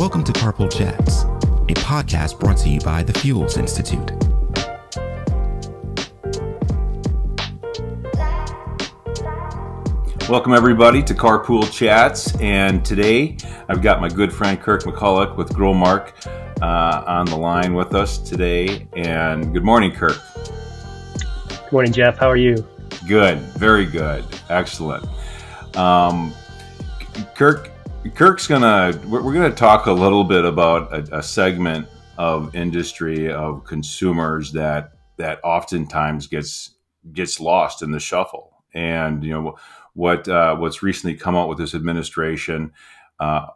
Welcome to Carpool Chats, a podcast brought to you by the Fuels Institute. Welcome everybody to Carpool Chats, and today I've got my good friend Kirk McCulloch with Growmark on the line with us today. And good morning, Kirk. Good morning, Jeff. How are you? Good. Very good. Excellent. We're gonna talk a little bit about a segment of industry of consumers that oftentimes gets lost in the shuffle. And you know what's recently come out with this administration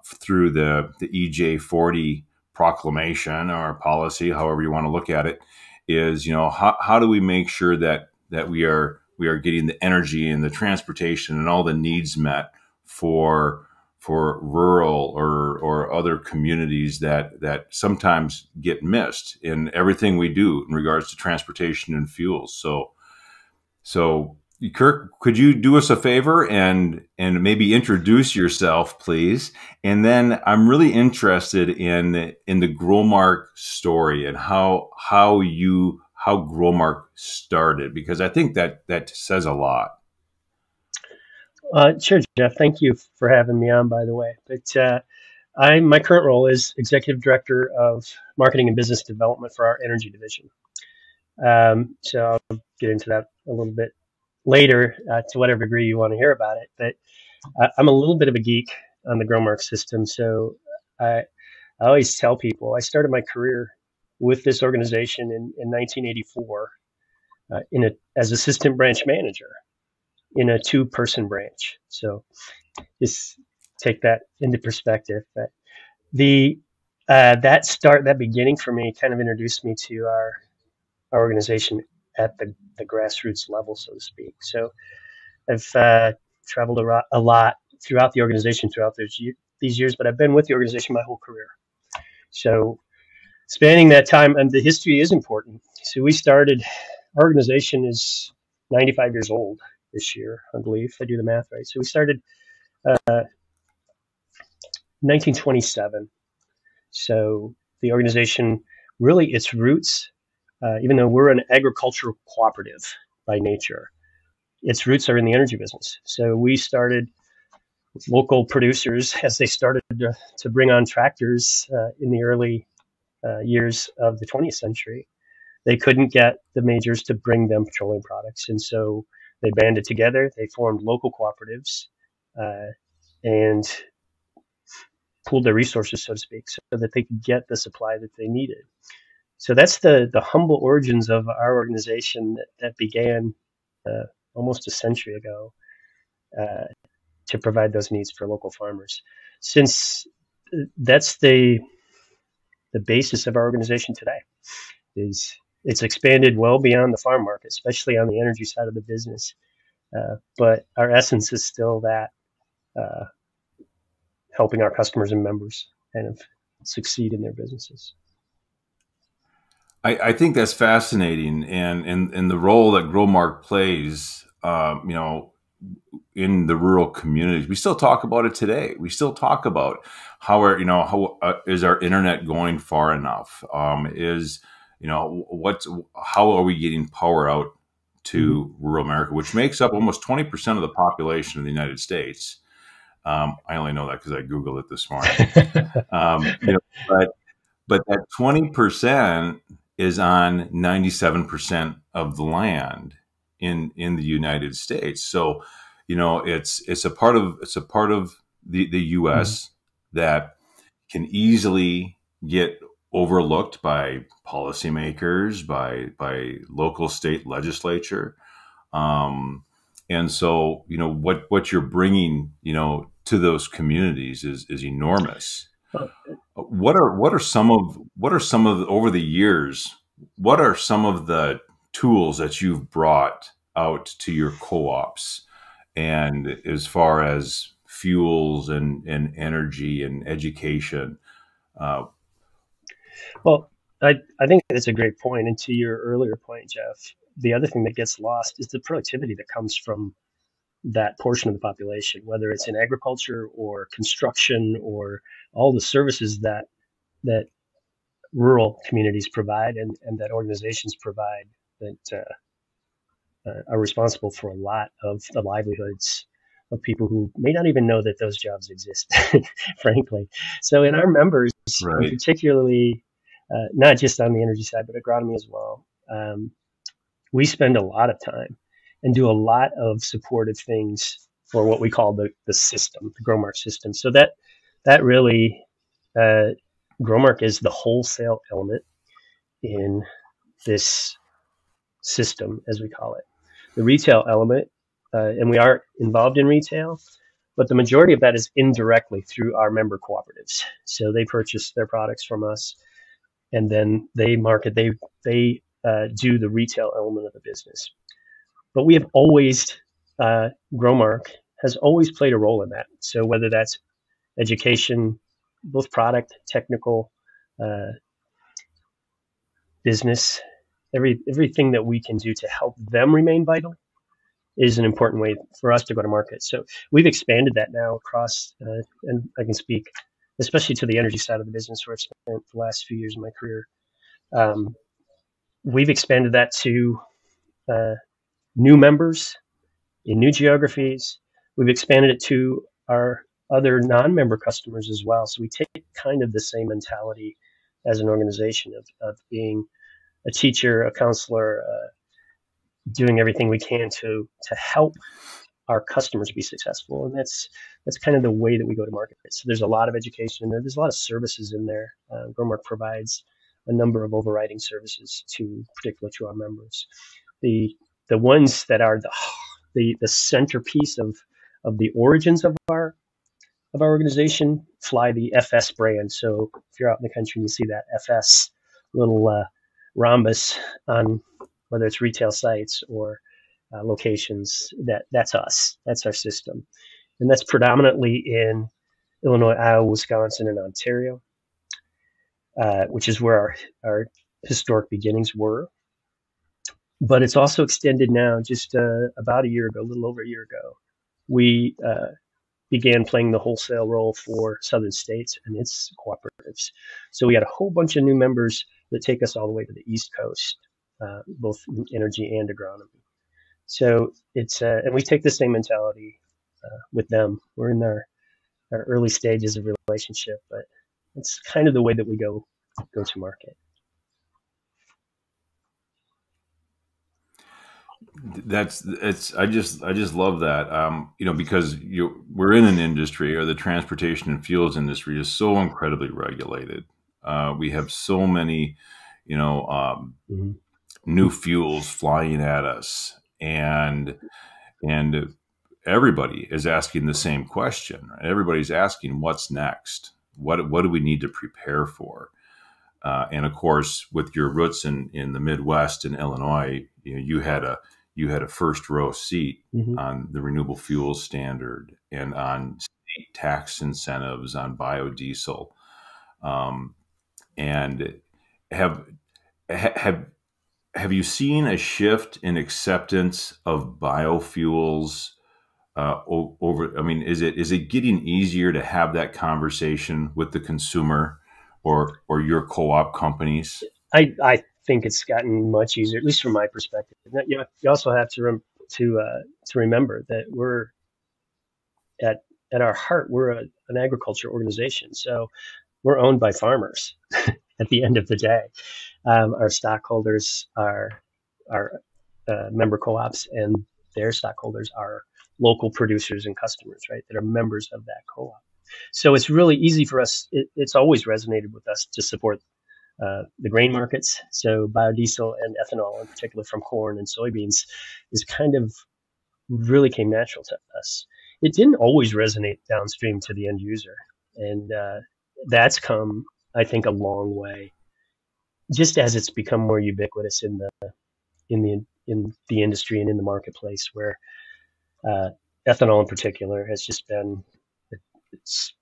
through the EJ40 proclamation or policy, however you want to look at it, is how do we make sure that we are getting the energy and the transportation and all the needs met for rural or other communities that sometimes get missed in everything we do in regards to transportation and fuels. So Kirk, could you do us a favor and maybe introduce yourself, please? And then I'm really interested in the Growmark story and how Growmark started, because I think that says a lot. Sure, Jeff. Thank you for having me on, by the way. But my current role is Executive Director of Marketing and Business Development for our energy division. So I'll get into that a little bit later to whatever degree you want to hear about it. But I'm a little bit of a geek on the Growmark system. So I always tell people I started my career with this organization in 1984 as assistant branch manager in a two-person branch. So just take that into perspective. But that beginning for me kind of introduced me to our organization at the grassroots level, so to speak. So I've traveled a lot throughout the organization throughout these years, but I've been with the organization my whole career. So spanning that time, and the history is important. So our organization is 95 years old this year, I believe, if I do the math right. So we started 1927. So the organization, really its roots, even though we're an agricultural cooperative by nature, its roots are in the energy business. So we started with local producers as they started to bring on tractors in the early years of the 20th century. They couldn't get the majors to bring them petroleum products. And so they banded together, they formed local cooperatives and pooled their resources, so to speak, so that they could get the supply that they needed. So that's the humble origins of our organization that began almost a century ago to provide those needs for local farmers. Since that's the basis of our organization today, it's expanded well beyond the farm market, especially on the energy side of the business. But our essence is still that helping our customers and members kind of succeed in their businesses. I think that's fascinating, and the role that Growmark plays, in the rural communities. We still talk about it today. We still talk about how is our internet going far enough? How are we getting power out to rural America, which makes up almost 20% of the population of the United States? I only know that because I Googled it this morning. But that 20% is on 97% of the land in the United States. So, it's a part of the U.S. Mm-hmm. that can easily get overlooked by policymakers, by local state legislature, and so what you're bringing to those communities is enormous. What are some of the tools that you've brought out to your co-ops, and as far as fuels and energy and education? Well, I think that's a great point. And to your earlier point, Jeff, the other thing that gets lost is the productivity that comes from that portion of the population, whether it's in agriculture or construction or all the services that rural communities provide and that organizations provide that are responsible for a lot of the livelihoods of people who may not even know that those jobs exist, frankly. So in our members, right, particularly not just on the energy side, but agronomy as well, we spend a lot of time and do a lot of supportive things for what we call the system, the Growmark system. So that really, Growmark is the wholesale element in this system, as we call it. The retail element, and we are involved in retail, but the majority of that is indirectly through our member cooperatives. So they purchase their products from us, and then they market, they do the retail element of the business. But we have always, Growmark has always played a role in that. So whether that's education, both product, technical, business, everything that we can do to help them remain vital is an important way for us to go to market. So we've expanded that now across, and I can speak especially to the energy side of the business where I've spent the last few years of my career. We've expanded that to new members in new geographies. We've expanded it to our other non-member customers as well. So we take kind of the same mentality as an organization of being a teacher, a counselor, doing everything we can to help our customers be successful. And that's kind of the way that we go to market. So there's a lot of education in there. There's a lot of services in there. Growmark provides a number of overriding services particularly to our members. The ones that are the centerpiece of the origins of our organization fly the FS brand. So if you're out in the country and you see that FS little rhombus on whether it's retail sites or locations, that's us. That's our system. And that's predominantly in Illinois, Iowa, Wisconsin, and Ontario, which is where our historic beginnings were. But it's also extended now. Just about a year ago, a little over a year ago, we began playing the wholesale role for Southern States and its cooperatives. So we had a whole bunch of new members that take us all the way to the East Coast, both in energy and agronomy. So it's and we take the same mentality with them. We're in our early stages of relationship, but it's kind of the way that we go to market. I just love that, because we're in an industry, or the transportation and fuels industry is so incredibly regulated. We have so many, new fuels flying at us, and everybody is asking the same question, right? Everybody's asking what's next, what do we need to prepare for? And of course, with your roots in the Midwest and Illinois, you had a first row seat on the renewable fuel standard and on state tax incentives on biodiesel, and have you seen a shift in acceptance of biofuels over? I mean, is it getting easier to have that conversation with the consumer or your co-op companies? I think it's gotten much easier, at least from my perspective. You also have to remember that we're at our heart, we're an agriculture organization, so we're owned by farmers. At the end of the day, our stockholders are our member co-ops, and their stockholders are local producers and customers, right, that are members of that co-op. So it's really easy for us. It's always resonated with us to support the grain markets. So biodiesel and ethanol in particular from corn and soybeans is kind of really came natural to us. It didn't always resonate downstream to the end user. And that's come, I think, a long way, just as it's become more ubiquitous in the industry and in the marketplace, where ethanol in particular has just been, it's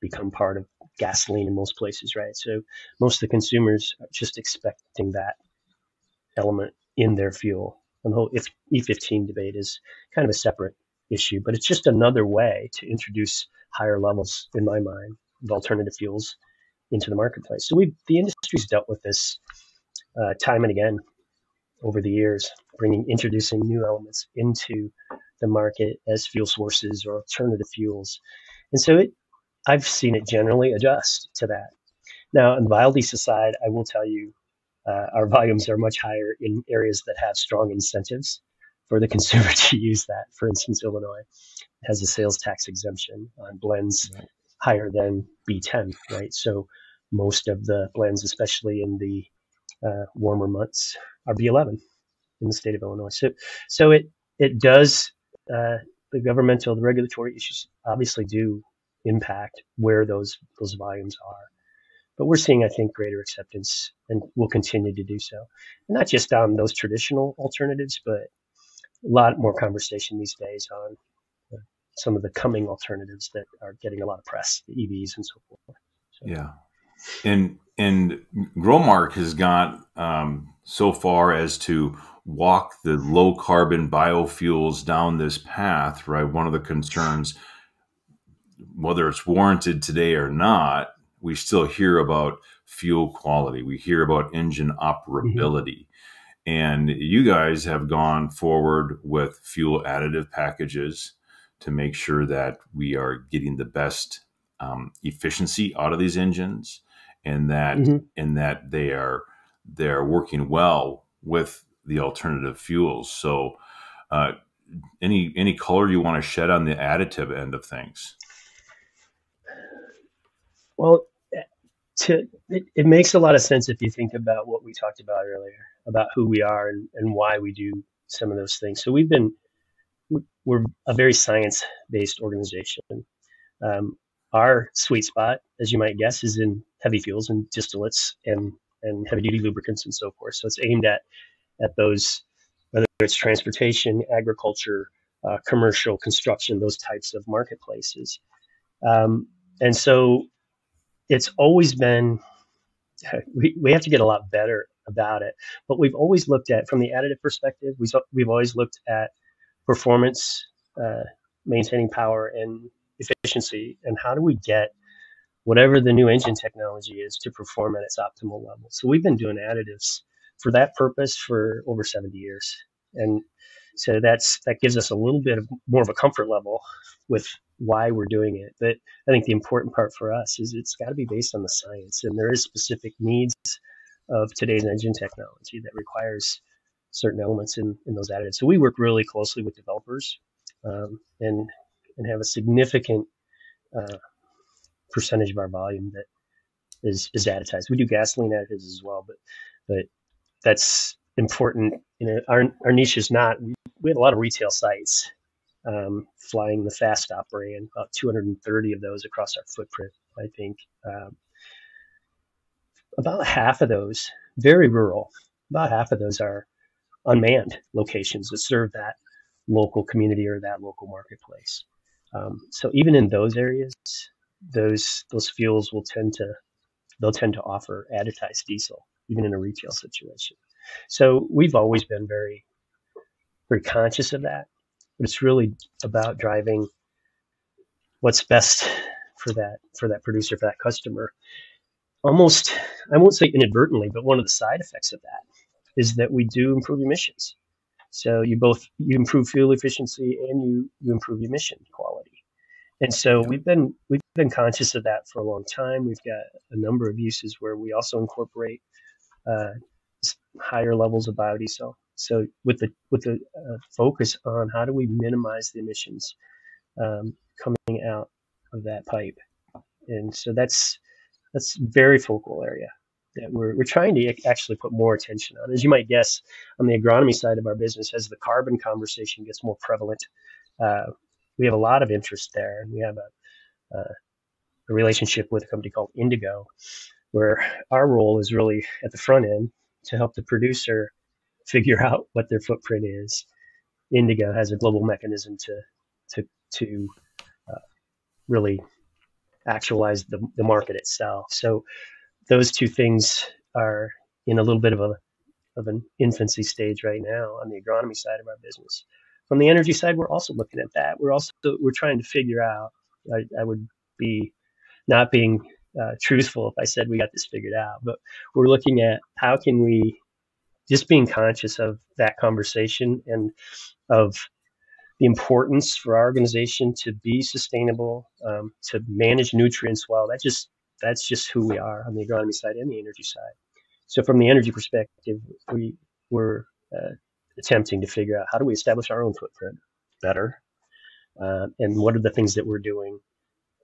become part of gasoline in most places, right? So most of the consumers are just expecting that element in their fuel. And the whole E15 debate is kind of a separate issue, but it's just another way to introduce higher levels, in my mind, of alternative fuels into the marketplace. So the industry's dealt with this time and again over the years, introducing new elements into the market as fuel sources or alternative fuels. And so I've seen it generally adjust to that. Now, on the biodiesel side, I will tell you, our volumes are much higher in areas that have strong incentives for the consumer to use that. For instance, Illinois has a sales tax exemption on blends higher than B10, right? So most of the blends, especially in the warmer months, are B11 in the state of Illinois. So it does, the governmental, the regulatory issues obviously do impact where those volumes are. But we're seeing, I think, greater acceptance, and we'll continue to do so. And not just on those traditional alternatives, but a lot more conversation these days on some of the coming alternatives that are getting a lot of press, the EVs and so forth. So. Yeah. And Growmark has gone so far as to walk the low carbon biofuels down this path, right? One of the concerns, whether it's warranted today or not, we still hear about fuel quality. We hear about engine operability. Mm-hmm. And you guys have gone forward with fuel additive packages to make sure that we are getting the best efficiency out of these engines, and that mm-hmm. and that they are working well with the alternative fuels. So any color you want to shed on the additive end of things? Well, it makes a lot of sense if you think about what we talked about earlier, about who we are and why we do some of those things. So we're a very science-based organization. Our sweet spot, as you might guess, is in heavy fuels and distillates and heavy-duty lubricants and so forth. So it's aimed at those, whether it's transportation, agriculture, commercial, construction, those types of marketplaces. And so it's always been, we have to get a lot better about it, but we've always looked at, from the additive perspective, we've always looked at performance, maintaining power and efficiency, and how do we get whatever the new engine technology is to perform at its optimal level. So we've been doing additives for that purpose for over 70 years. And so that gives us a little bit of more of a comfort level with why we're doing it. But I think the important part for us is it's got to be based on the science, and there is specific needs of today's engine technology that requires certain elements in those additives. So we work really closely with developers and have a significant percentage of our volume that is additized. We do gasoline additives as well, but that's important. You know, our niche is not, we have a lot of retail sites flying the FastStop brand, about 230 of those across our footprint, I think. About half of those, very rural, about half of those are unmanned locations that serve that local community or that local marketplace. So even in those areas, those fuels will tend to offer additized diesel, even in a retail situation. So we've always been very, very conscious of that, but it's really about driving what's best for that producer, for that customer. Almost, I won't say inadvertently, but one of the side effects of that is that we do improve emissions. So you improve fuel efficiency and you improve emission quality. And so we've been conscious of that for a long time. We've got a number of uses where we also incorporate higher levels of biodiesel. So with the focus on how do we minimize the emissions coming out of that pipe. And so that's a very focal area that we're trying to actually put more attention on. As you might guess, on the agronomy side of our business, as the carbon conversation gets more prevalent, we have a lot of interest there. And we have a relationship with a company called Indigo, where our role is really at the front end to help the producer figure out what their footprint is. Indigo has a global mechanism to really actualize the market itself. So those two things are in a little bit of an infancy stage right now on the agronomy side of our business. From the energy side, we're also looking at that. We're trying to figure out, I would be not being truthful if I said we got this figured out, but we're looking at how can we, just being conscious of that conversation and of the importance for our organization to be sustainable, to manage nutrients well. That's just who we are on the agronomy side and the energy side. So from the energy perspective, we're attempting to figure out how do we establish our own footprint better, and what are the things that we're doing,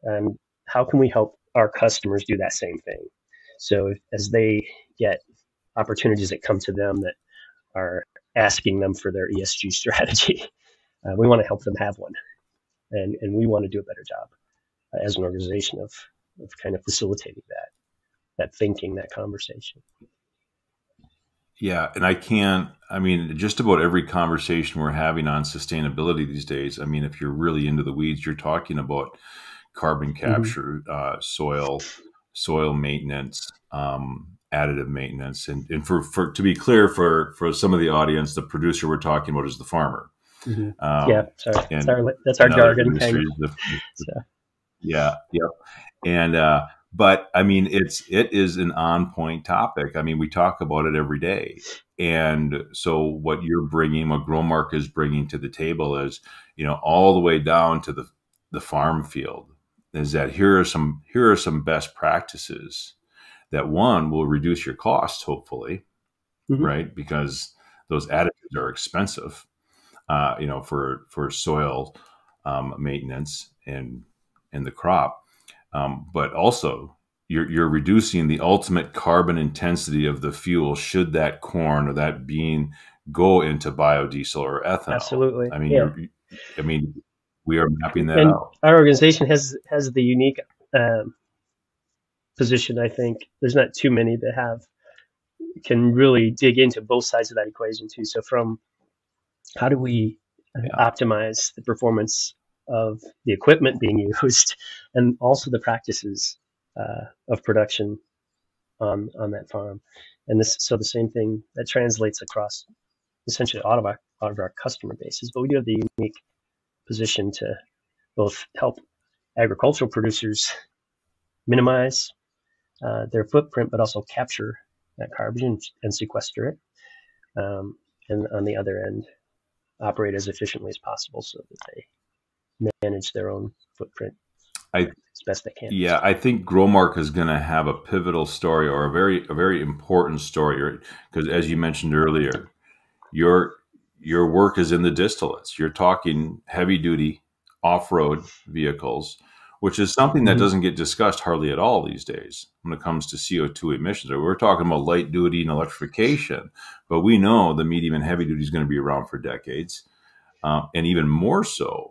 and how can we help our customers do that same thing? So as they get opportunities that come to them that are asking them for their ESG strategy, we want to help them have one, and we want to do a better job as an organization of kind of facilitating that thinking, that conversation. Yeah. And I mean, just about every conversation we're having on sustainability these days, I mean, if you're really into the weeds, you're talking about carbon capture, mm-hmm. soil maintenance, additive maintenance. And for, to be clear, for some of the audience, the producer we're talking about is the farmer. Mm-hmm. Yeah. Sorry. That's our jargon. Yeah. Yeah. And, but I mean, it is an on point topic. I mean, we talk about it every day. And so what you're bringing, what Growmark is bringing to the table is, you know, all the way down to the farm field, is that here are some best practices that, one, will reduce your costs, hopefully, mm-hmm. right? Because those additives are expensive, you know, for soil maintenance and the crop. But also you're reducing the ultimate carbon intensity of the fuel should that corn or that bean go into biodiesel or ethanol. Absolutely. I mean, yeah. We are mapping that out. Our organization has the unique position, I think. There's not too many that can really dig into both sides of that equation too. So from how do we optimize the performance of the equipment being used, and also the practices of production on that farm. And so the same thing that translates across essentially all of our customer bases, but we do have the unique position to both help agricultural producers minimize their footprint, but also capture that carbon and sequester it. And on the other end, operate as efficiently as possible so that they manage their own footprint as best they can. Yeah, I think Growmark is going to have a pivotal story, or a very important story, because as you mentioned earlier, your work is in the distillates. You're talking heavy duty off-road vehicles, which is something that mm-hmm. doesn't get discussed hardly at all these days when it comes to CO2 emissions. We're talking about light duty and electrification, but we know the medium and heavy duty is going to be around for decades, and even more so.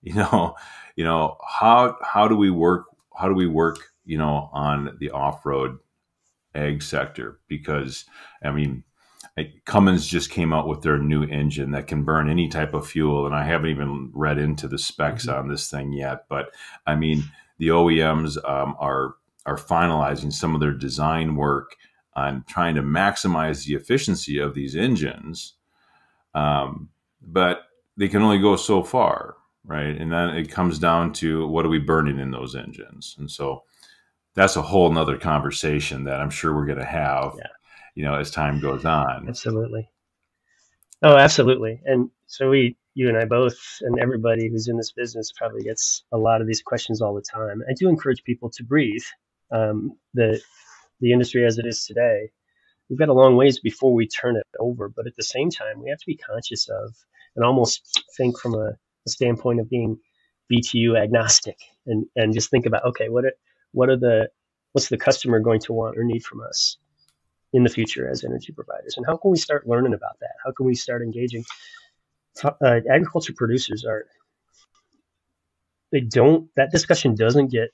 You know, how do we work, you know, on the off-road ag sector? Because I mean, Cummins just came out with their new engine that can burn any type of fuel. And I haven't even read into the specs mm-hmm. on this thing yet, but I mean, the OEMs are finalizing some of their design work on trying to maximize the efficiency of these engines. But they can only go so far. Right. And then it comes down to what are we burning in those engines? And so that's a whole nother conversation that I'm sure we're going to have, you know, as time goes on. Absolutely. Oh, absolutely. And so you and I both, and everybody who's in this business probably gets a lot of these questions all the time. I do encourage people to breathe. The industry as it is today, we've got a long ways before we turn it over. But at the same time, we have to be conscious of and almost think from a standpoint of being BTU agnostic, and just think about, okay, what's the customer going to want or need from us in the future as energy providers, and how can we start learning about that? How can we start engaging? Agriculture producers that discussion doesn't get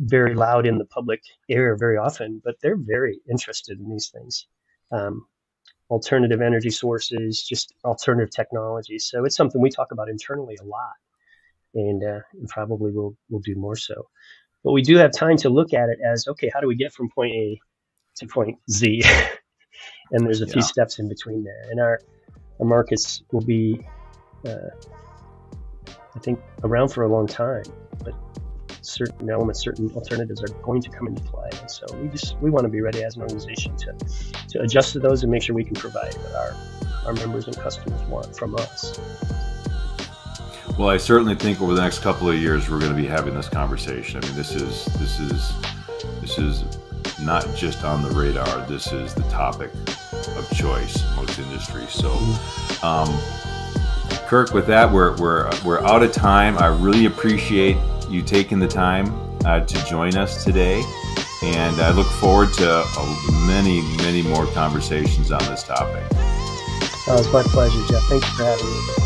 very loud in the public air very often, but they're very interested in these things. Alternative energy sources, just alternative technologies. So it's something we talk about internally a lot, and probably we'll do more so. But we do have time to look at it as, okay, how do we get from point A to point Z? And there's a few steps in between there. And our markets will be, I think, around for a long time. But certain elements, certain alternatives are going to come into play. And so we want to be ready as an organization to adjust to those and make sure we can provide what our members and customers want from us. Well, I certainly think over the next couple of years we're going to be having this conversation. I mean, this is not just on the radar. This is the topic of choice in most industries. So, Kirk, with that, we're out of time. I really appreciate you taking the time to join us today, and I look forward to many more conversations on this topic. Oh, it's my pleasure, Jeff. Thank you for having me.